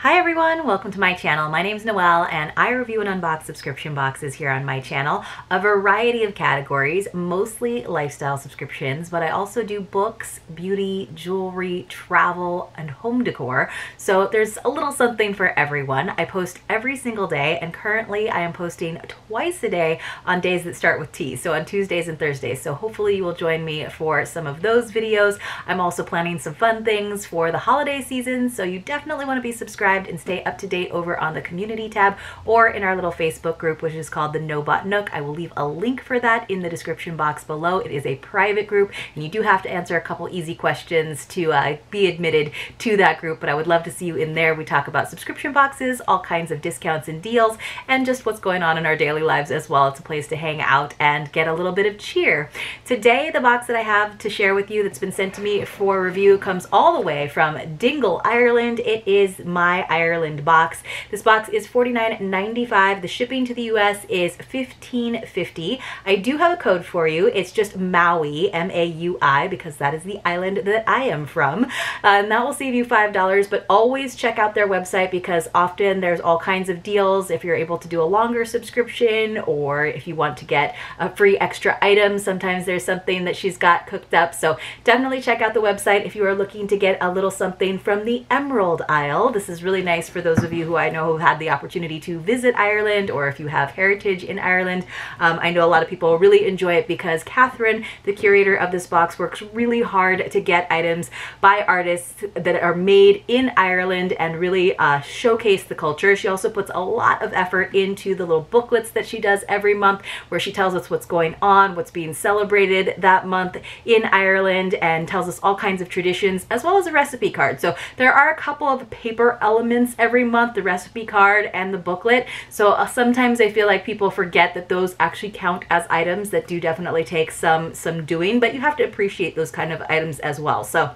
Hi everyone, welcome to my channel. My name is Noelle and I review and unbox subscription boxes here on my channel. A variety of categories, mostly lifestyle subscriptions, but I also do books, beauty, jewelry, travel, and home decor. So there's a little something for everyone. I post every single day and currently I am posting twice a day on days that start with T, so on Tuesdays and Thursdays. So hopefully you will join me for some of those videos. I'm also planning some fun things for the holiday season, so you definitely want to be subscribed and stay up to date over on the community tab or in our little Facebook group, which is called the No Bot Nook. I will leave a link for that in the description box below. It is a private group and you do have to answer a couple easy questions to be admitted to that group, but I would love to see you in there. We talk about subscription boxes, all kinds of discounts and deals, and just what's going on in our daily lives as well. It's a place to hang out and get a little bit of cheer. Today, the box that I have to share with you that's been sent to me for review comes all the way from Dingle, Ireland. It is My Ireland Box. This box is $49.95. The shipping to the US is $15.50. I do have a code for you. It's just Maui, M-A-U-I, because that is the island that I am from. And that will save you $5, but always check out their website because often there's all kinds of deals if you're able to do a longer subscription or if you want to get a free extra item. Sometimes there's something that she's got cooked up. So definitely check out the website if you are looking to get a little something from the Emerald Isle. This is really nice for those of you who I know who had the opportunity to visit Ireland, or if you have heritage in Ireland. I know a lot of people really enjoy it because Catherine, the curator of this box, works really hard to get items by artists that are made in Ireland and really showcase the culture. She also puts a lot of effort into the little booklets that she does every month where she tells us what's going on, what's being celebrated that month in Ireland, and tells us all kinds of traditions as well as a recipe card. So there are a couple of paper elements every month, the recipe card and the booklet. So sometimes I feel like people forget that those actually count as items that do definitely take some doing, but you have to appreciate those kind of items as well. So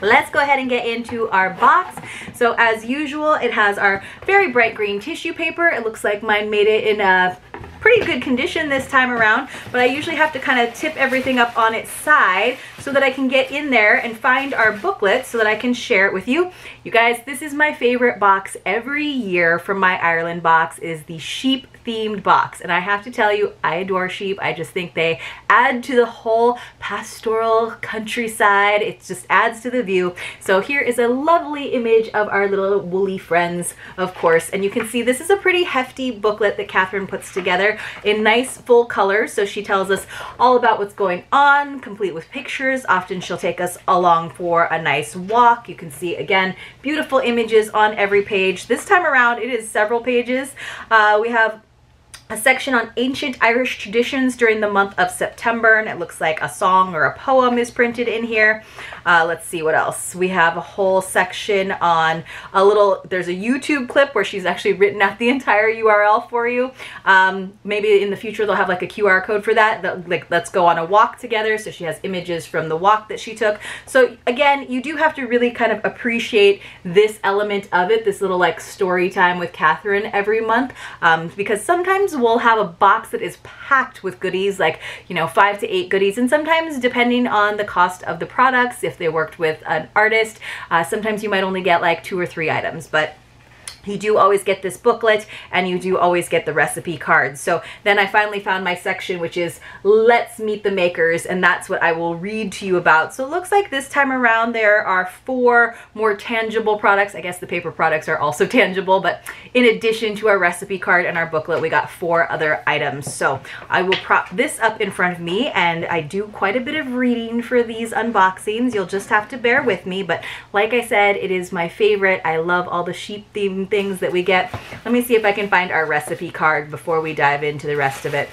let's go ahead and get into our box. So as usual, it has our very bright green tissue paper. It looks like mine made it in a pretty good condition this time around, but I usually have to kind of tip everything up on its side so that I can get in there and find our booklet so that I can share it with you. You guys, this is my favorite box every year from My Ireland Box, is the sheep themed box. And I have to tell you, I adore sheep. I just think they add to the whole pastoral countryside. It just adds to the view. So here is a lovely image of our little woolly friends, of course. And you can see this is a pretty hefty booklet that Catherine puts together in nice full color. So she tells us all about what's going on, complete with pictures. Often she'll take us along for a nice walk. You can see, again, beautiful images on every page. This time around, it is several pages. We have a section on ancient Irish traditions during the month of September, and it looks like a song or a poem is printed in here. Let's see what else. We have a whole section on a little, there's a YouTube clip where she's actually written out the entire URL for you. Maybe in the future they'll have like a QR code for that, like let's go on a walk together. So she has images from the walk that she took. So again, you do have to really kind of appreciate this element of it, this little like story time with Catherine every month, because sometimes we'll have a box that is packed with goodies, like, you know, 5 to 8 goodies, and sometimes depending on the cost of the products, if they worked with an artist, sometimes you might only get like 2 or 3 items, but you do always get this booklet and you do always get the recipe cards. So then I finally found my section, which is Let's Meet the Makers, and that's what I will read to you about. So it looks like this time around there are 4 more tangible products. I guess the paper products are also tangible, but in addition to our recipe card and our booklet, we got 4 other items. So I will prop this up in front of me, and I do quite a bit of reading for these unboxings. You'll just have to bear with me, but like I said, it is my favorite. I love all the sheep themed things that we get. Let me see if I can find our recipe card before we dive into the rest of it.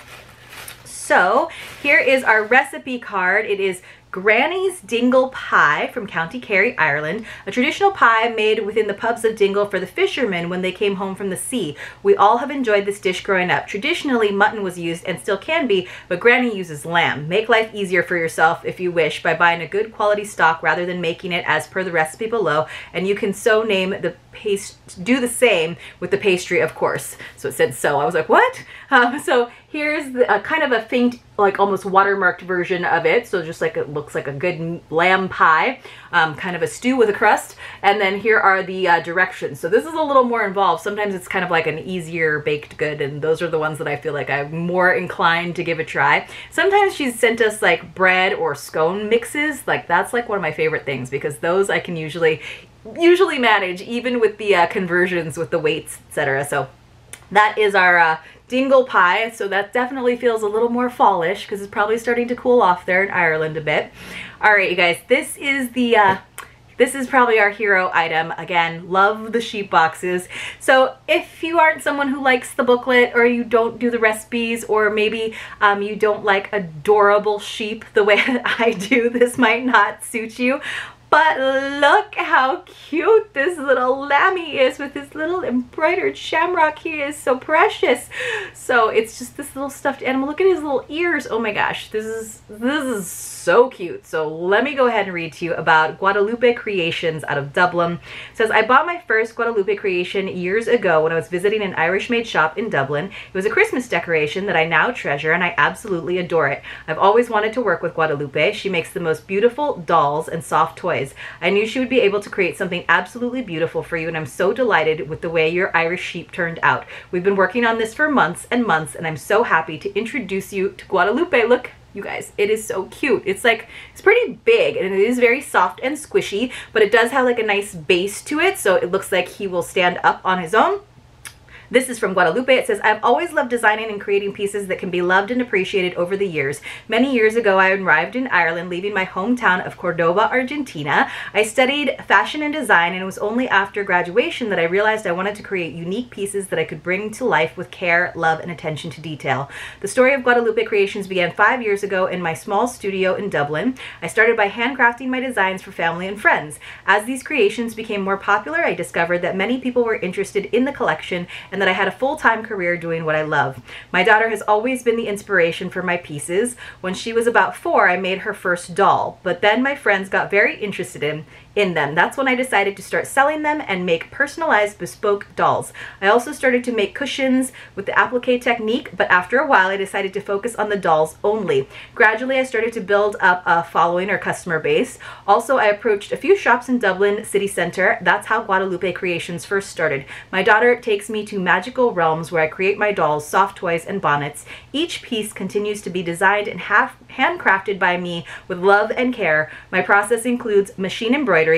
So here is our recipe card. It is Granny's Dingle Pie from County Kerry, Ireland, a traditional pie made within the pubs of Dingle for the fishermen when they came home from the sea. We all have enjoyed this dish growing up. Traditionally, mutton was used and still can be, but Granny uses lamb. Make life easier for yourself if you wish by buying a good quality stock rather than making it as per the recipe below, and you can so name the paste. Do the same with the pastry, of course. So it said so. I was like, what? So here's a kind of a faint like almost watermarked version of it. So just like it looks like a good lamb pie, kind of a stew with a crust. And then here are the directions. So this is a little more involved. Sometimes it's kind of like an easier baked good, and those are the ones that I feel like I'm more inclined to give a try. Sometimes she's sent us like bread or scone mixes. Like that's like one of my favorite things, because those I can usually manage, even with the conversions with the weights, etc. So that is our Dingle pie. So that definitely feels a little more fallish, because it's probably starting to cool off there in Ireland a bit. All right, you guys, this is the this is probably our hero item. Again, love the sheep boxes. So if you aren't someone who likes the booklet, or you don't do the recipes, or maybe you don't like adorable sheep the way I do, this might not suit you. But look how cute this little lammy is with his little embroidered shamrock. He is so precious. So it's just this little stuffed animal. Look at his little ears. Oh my gosh, this is so cute. So let me go ahead and read to you about Guadalupe Creations out of Dublin. It says, I bought my first Guadalupe creation years ago when I was visiting an Irish maid shop in Dublin. It was a Christmas decoration that I now treasure, and I absolutely adore it. I've always wanted to work with Guadalupe. She makes the most beautiful dolls and soft toys. I knew she would be able to create something absolutely beautiful for you, and I'm so delighted with the way your Irish sheep turned out. We've been working on this for months and months, and I'm so happy to introduce you to Guadalupe. Look, you guys, it is so cute. It's like, it's pretty big, and it is very soft and squishy, but it does have like a nice base to it, so it looks like he will stand up on his own. This is from Guadalupe. It says, I've always loved designing and creating pieces that can be loved and appreciated over the years. Many years ago, I arrived in Ireland, leaving my hometown of Cordoba, Argentina. I studied fashion and design, and it was only after graduation that I realized I wanted to create unique pieces that I could bring to life with care, love, and attention to detail. The story of Guadalupe Creations began 5 years ago in my small studio in Dublin. I started by handcrafting my designs for family and friends. As these creations became more popular, I discovered that many people were interested in the collection, and that I had a full-time career doing what I love. My daughter has always been the inspiration for my pieces. When she was about 4, I made her first doll, but then my friends got very interested in them. That's when I decided to start selling them and make personalized bespoke dolls. I also started to make cushions with the applique technique, but after a while I decided to focus on the dolls only. Gradually I started to build up a following or customer base. Also, I approached a few shops in Dublin city center. That's how Guadalupe Creations first started. My daughter takes me to magical realms where I create my dolls, soft toys, and bonnets. Each piece continues to be designed and handcrafted by me with love and care. My process includes machine embroidery,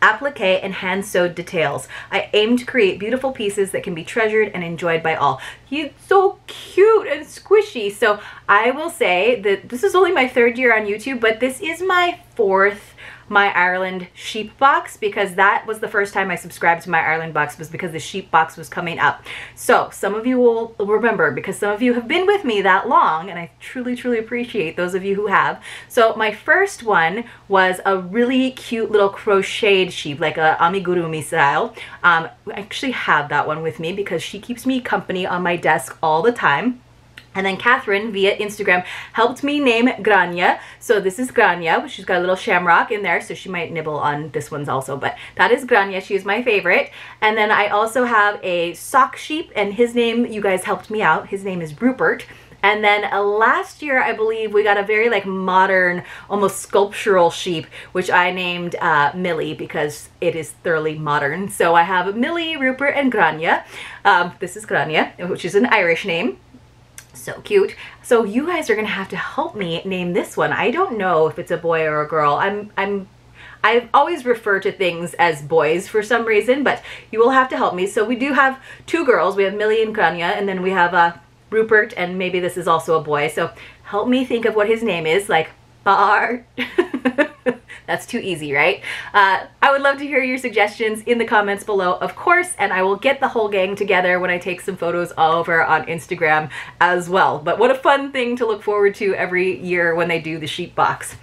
applique, and hand-sewed details. I aim to create beautiful pieces that can be treasured and enjoyed by all. He's so cute and squishy. So I will say that this is only my third year on YouTube, but this is my fourth My Ireland sheep box, because that was the first time I subscribed to My Ireland Box, was because the sheep box was coming up. So some of you will remember, because some of you have been with me that long, and I truly, truly appreciate those of you who have. So my first one was a really cute little crocheted sheep, like a amigurumi style. I actually have that one with me because she keeps me company on my desk all the time. And then Catherine, via Instagram, helped me name Grania. So this is Grania. She's got a little shamrock in there, so she might nibble on this one's also. But that is Grania. She is my favorite. And then I also have a sock sheep, and his name, you guys helped me out. His name is Rupert. And then last year, I believe, we got a very like modern, almost sculptural sheep, which I named Millie, because it is thoroughly modern. So I have Millie, Rupert, and Grania. This is Grania, which is an Irish name. So cute. So you guys are gonna have to help me name this one. I don't know if it's a boy or a girl. I've always referred to things as boys for some reason, but you will have to help me. So we do have two girls. We have Millie and Grania, and then we have Rupert, and maybe this is also a boy. So help me think of what his name is, like Bart. That's too easy, right? I would love to hear your suggestions in the comments below, of course, and I will get the whole gang together when I take some photos over on Instagram as well. But what a fun thing to look forward to every year when they do the sheep box.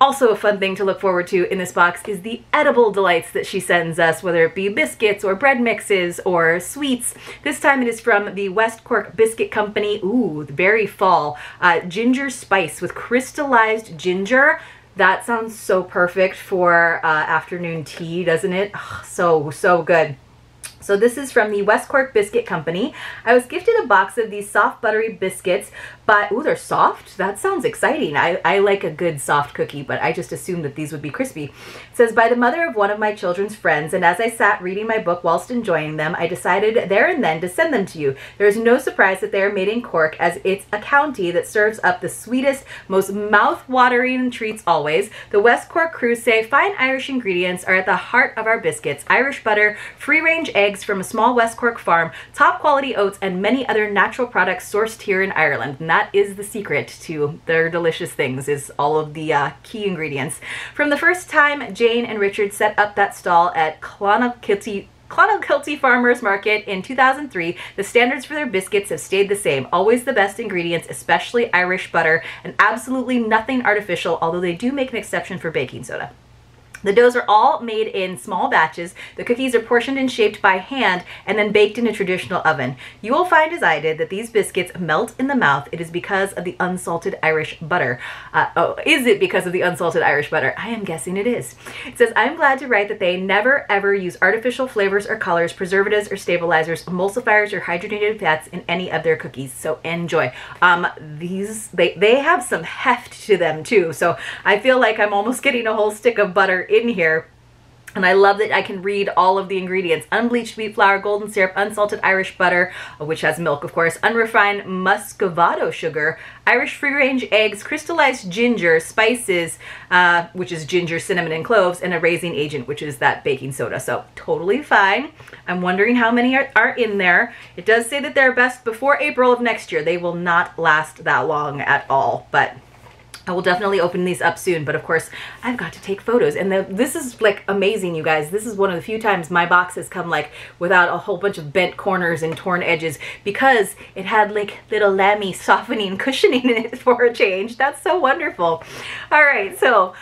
Also a fun thing to look forward to in this box is the edible delights that she sends us, whether it be biscuits or bread mixes or sweets. This time it is from the West Cork Biscuit Company. Ooh, very fall. Ginger spice with crystallized ginger. That sounds so perfect for afternoon tea, doesn't it? Oh, so, so good. So this is from the West Cork Biscuit Company. I was gifted a box of these soft buttery biscuits, but, ooh, they're soft? That sounds exciting. I like a good soft cookie, but I just assumed that these would be crispy. It says, by the mother of one of my children's friends, and as I sat reading my book whilst enjoying them, I decided there and then to send them to you. There is no surprise that they are made in Cork, as it's a county that serves up the sweetest, most mouth-watering treats always. The West Cork crew say fine Irish ingredients are at the heart of our biscuits. Irish butter, free-range eggs, from a small West Cork farm, top quality oats, and many other natural products sourced here in Ireland. And that is the secret to their delicious things, is all of the key ingredients. From the first time Jane and Richard set up that stall at Clonakilty Farmers Market in 2003, the standards for their biscuits have stayed the same. Always the best ingredients, especially Irish butter, and absolutely nothing artificial, although they do make an exception for baking soda. The doughs are all made in small batches, the cookies are portioned and shaped by hand, and then baked in a traditional oven. You will find, as I did, that these biscuits melt in the mouth. It is because of the unsalted Irish butter. Oh, is it because of the unsalted Irish butter? I am guessing it is. It says, I'm glad to write that they never ever use artificial flavors or colors, preservatives or stabilizers, emulsifiers or hydrogenated fats in any of their cookies, so enjoy. These have some heft to them too, so I feel like I'm almost getting a whole stick of butter in here. And I love that I can read all of the ingredients. Unbleached wheat flour, golden syrup, unsalted Irish butter, which has milk of course, unrefined muscovado sugar, Irish free-range eggs, crystallized ginger, spices, which is ginger, cinnamon, and cloves, and a raising agent, which is that baking soda. So totally fine. I'm wondering how many are in there. It does say that they're best before April of next year. They will not last that long at all, but I will definitely open these up soon, but of course I've got to take photos. And this is like amazing, you guys. This is one of the few times my box has come like without a whole bunch of bent corners and torn edges, because it had like little lammy softening cushioning in it for a change. That's so wonderful. All right, so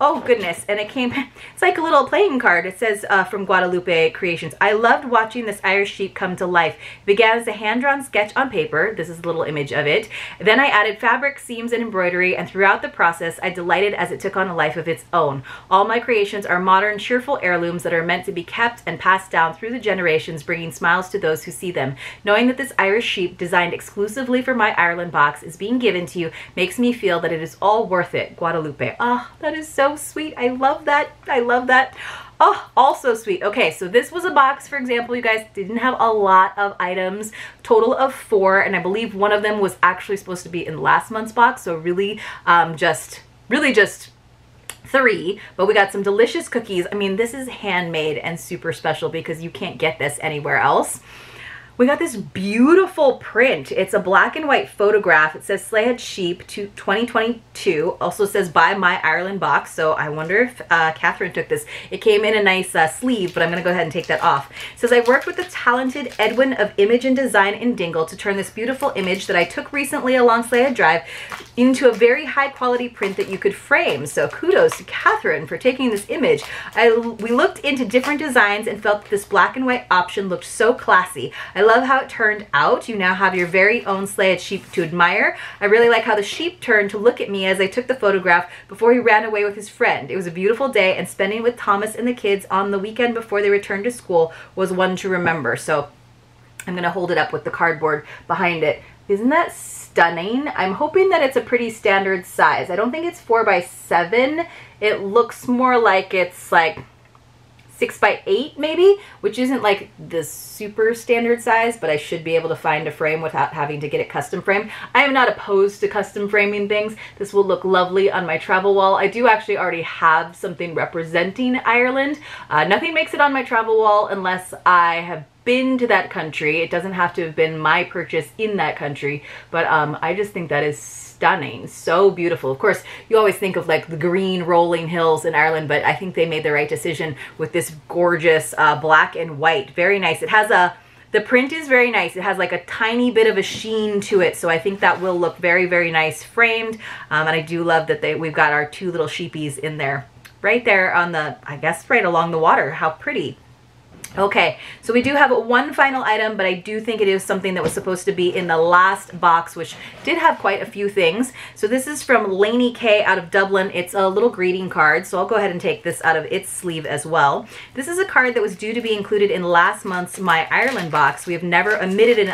oh goodness. And it came, it's like a little playing card. It says from Guadalupe Creations, I loved watching this Irish sheep come to life. It began as a hand-drawn sketch on paper. This is a little image of it. Then I added fabric, seams, and embroidery, and throughout the process, I delighted as it took on a life of its own. All my creations are modern, cheerful heirlooms that are meant to be kept and passed down through the generations, bringing smiles to those who see them. Knowing that this Irish sheep, designed exclusively for My Ireland Box, is being given to you makes me feel that it is all worth it. Guadalupe. Ah, oh, that is so sweet. I love that. I love that. Oh, also sweet. Okay, so this was a box, for example, you guys, didn't have a lot of items, total of 4, and I believe one of them was actually supposed to be in last month's box, so really just 3, but we got some delicious cookies. I mean, this is handmade and super special because you can't get this anywhere else. We got this beautiful print. It's a black and white photograph. It says Slayhead Sheep 2022. Also says by My Ireland Box. So I wonder if Catherine took this. It came in a nice sleeve, but I'm going to go ahead and take that off. It says, I worked with the talented Edwin of Image and Design in Dingle to turn this beautiful image that I took recently along Slayhead Drive into a very high quality print that you could frame. So kudos to Catherine for taking this image. We looked into different designs and felt that this black and white option looked so classy. I love how it turned out. You now have your very own Slayhead sheep to admire. I really like how the sheep turned to look at me as I took the photograph before he ran away with his friend. It was a beautiful day, and spending with Thomas and the kids on the weekend before they returned to school was one to remember. So I'm gonna hold it up with the cardboard behind it. Isn't that stunning? I'm hoping that it's a pretty standard size. I don't think it's 4 by 7. It looks more like it's like 6 by 8 maybe, which isn't like the super standard size, but I should be able to find a frame without having to get it custom framed. I am not opposed to custom framing things. This will look lovely on my travel wall. I do actually already have something representing Ireland. Nothing makes it on my travel wall unless I have been to that country. It doesn't have to have been my purchase in that country, but I just think that is stunning. So beautiful. Of course, you always think of like the green rolling hills in Ireland, but I think they made the right decision with this gorgeous black and white. Very nice. It has the print is very nice. It has like a tiny bit of a sheen to it, so I think that will look very, very nice framed. And I do love that we've got our 2 little sheepies in there, right there on the, I guess, right along the water. How pretty. Okay, so we do have one final item, but I do think it is something that was supposed to be in the last box, which did have quite a few things. So this is from Lainey K out of Dublin. It's a little greeting card, so I'll go ahead and take this out of its sleeve as well. This is a card that was due to be included in last month's My Ireland Box. We have never omitted an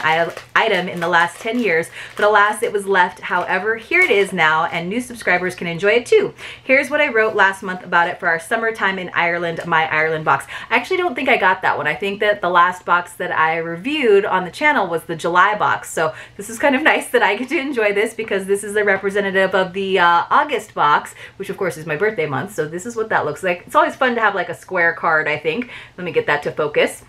item in the last 10 years, but alas, it was left. However, here it is now, and new subscribers can enjoy it too. Here's what I wrote last month about it for our Summertime in Ireland My Ireland Box. I actually don't think I got that one. I think that the last box that I reviewed on the channel was the July box, so this is kind of nice that I get to enjoy this, because this is a representative of the August box, which of course is my birthday month, so this is what that looks like. It's always fun to have like a square card, I think. Let me get that to focus.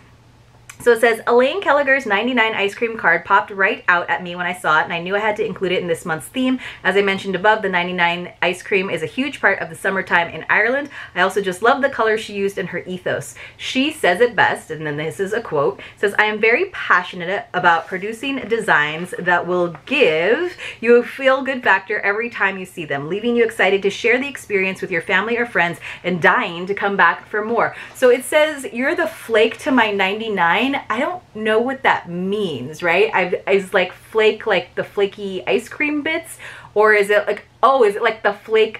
So it says, Elaine Kelliger's 99 ice cream card popped right out at me when I saw it, and I knew I had to include it in this month's theme. As I mentioned above, the 99 ice cream is a huge part of the Summertime in Ireland. I also just love the color she used and her ethos. She says it best, and then this is a quote. It says, I am very passionate about producing designs that will give you a feel-good factor every time you see them, leaving you excited to share the experience with your family or friends and dying to come back for more. So it says, you're the flake to my 99. I don't know what that means, right? Is like flake like the flaky ice cream bits, or is it like, oh, is it like the flake,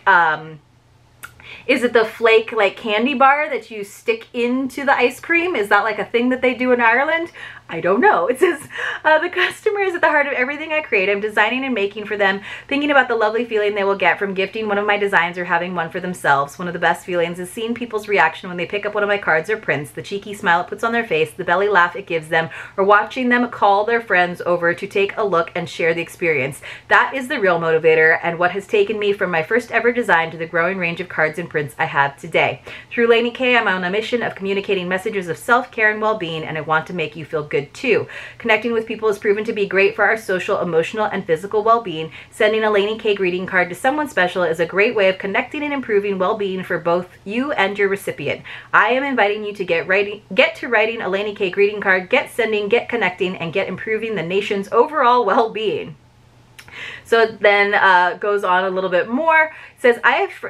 is it the flake like candy bar that you stick into the ice cream? Is that like a thing that they do in Ireland? I don't know. It says, the customer is at the heart of everything I create. I'm designing and making for them, thinking about the lovely feeling they will get from gifting one of my designs or having one for themselves. One of the best feelings is seeing people's reaction when they pick up one of my cards or prints, the cheeky smile it puts on their face, the belly laugh it gives them, or watching them call their friends over to take a look and share the experience. That is the real motivator and what has taken me from my first ever design to the growing range of cards and prints I have today. Through Lainey K, I'm on a mission of communicating messages of self-care and well-being, and I want to make you feel good too. Connecting with people has proven to be great for our social, emotional, and physical well-being. Sending a Lainey K greeting card to someone special is a great way of connecting and improving well-being for both you and your recipient. I am inviting you to get to writing a Lainey K greeting card, get sending, get connecting, and get improving the nation's overall well-being. So then goes on a little bit more. It says,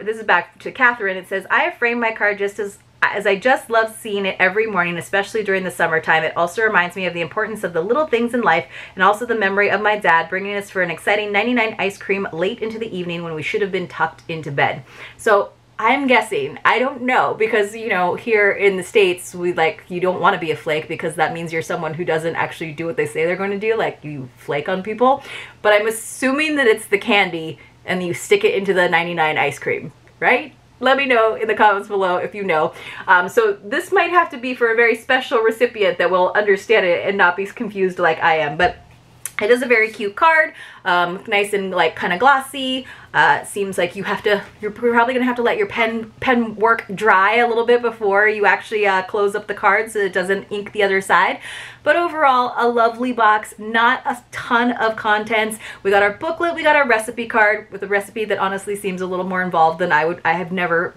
this is back to Catherine. It says, I have framed my card just as I just love seeing it every morning, especially during the summertime. It also reminds me of the importance of the little things in life, and also the memory of my dad bringing us for an exciting 99 ice cream late into the evening when we should have been tucked into bed. So I'm guessing, I don't know, because, you know, here in the States, we like, you don't want to be a flake, because that means you're someone who doesn't actually do what they say they're going to do, like you flake on people. But I'm assuming that it's the candy and you stick it into the 99 ice cream, right? Let me know in the comments below if you know. So this might have to be for a very special recipient that will understand it and not be confused like I am. But it is a very cute card, nice and like kind of glossy. Seems like you're probably gonna have to let your pen work dry a little bit before you actually close up the card so it doesn't ink the other side. But overall, a lovely box, not a ton of contents. We got our booklet, we got our recipe card with a recipe that honestly seems a little more involved than I've never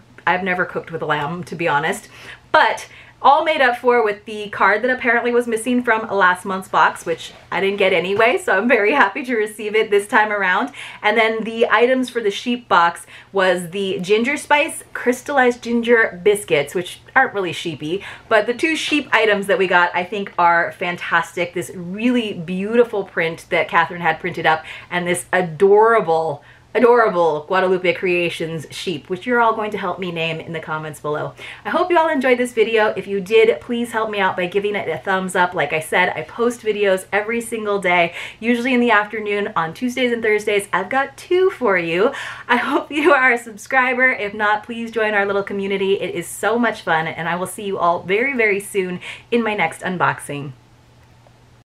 cooked with lamb, to be honest. But all made up for with the card that apparently was missing from last month's box, which I didn't get anyway, so I'm very happy to receive it this time around. And then the items for the sheep box was the ginger spice crystallized ginger biscuits, which aren't really sheepy, but the two sheep items that we got I think are fantastic. This really beautiful print that Catherine had printed up, and this adorable Guadalupe Creations sheep, which you're all going to help me name in the comments below. I hope you all enjoyed this video. If you did, please help me out by giving it a thumbs up. Like I said, I post videos every single day, usually in the afternoon on Tuesdays and Thursdays. I've got two for you. I hope you are a subscriber. If not, please join our little community. It is so much fun, and I will see you all very, very soon in my next unboxing.